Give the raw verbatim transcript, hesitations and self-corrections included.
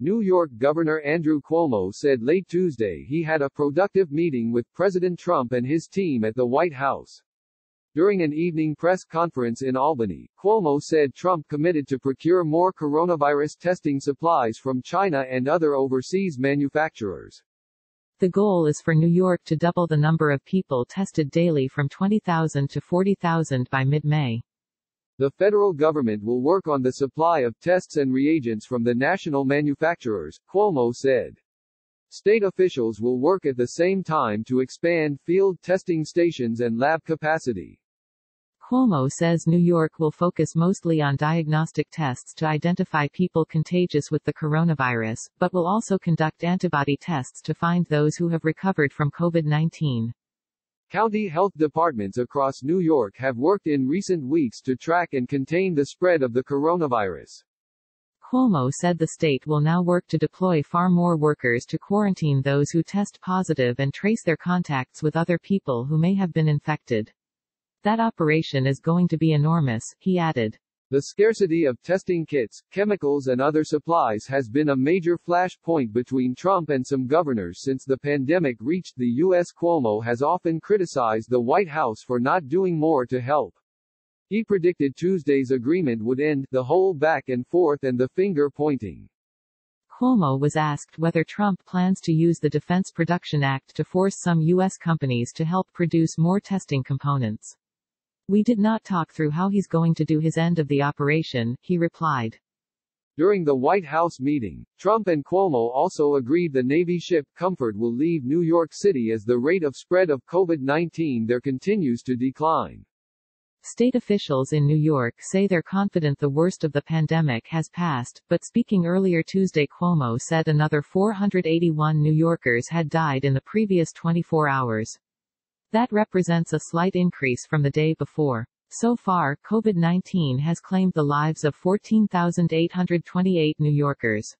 New York Governor Andrew Cuomo said late Tuesday he had a productive meeting with President Trump and his team at the White House. During an evening press conference in Albany, Cuomo said Trump committed to procure more coronavirus testing supplies from China and other overseas manufacturers. The goal is for New York to double the number of people tested daily from twenty thousand to forty thousand by mid-May. The federal government will work on the supply of tests and reagents from the national manufacturers, Cuomo said. State officials will work at the same time to expand field testing stations and lab capacity. Cuomo says New York will focus mostly on diagnostic tests to identify people contagious with the coronavirus, but will also conduct antibody tests to find those who have recovered from COVID nineteen. County health departments across New York have worked in recent weeks to track and contain the spread of the coronavirus. Cuomo said the state will now work to deploy far more workers to quarantine those who test positive and trace their contacts with other people who may have been infected. That operation is going to be enormous, he added. The scarcity of testing kits, chemicals and other supplies has been a major flashpoint between Trump and some governors since the pandemic reached the U S Cuomo has often criticized the White House for not doing more to help. He predicted Tuesday's agreement would end the whole back and forth and the finger pointing. Cuomo was asked whether Trump plans to use the Defense Production Act to force some U S companies to help produce more testing components. We did not talk through how he's going to do his end of the operation, he replied. During the White House meeting, Trump and Cuomo also agreed the Navy ship Comfort will leave New York City as the rate of spread of COVID nineteen there continues to decline. State officials in New York say they're confident the worst of the pandemic has passed, but speaking earlier Tuesday, Cuomo said another four hundred eighty-one New Yorkers had died in the previous twenty-four hours. That represents a slight increase from the day before. So far, COVID nineteen has claimed the lives of fourteen thousand eight hundred twenty-eight New Yorkers.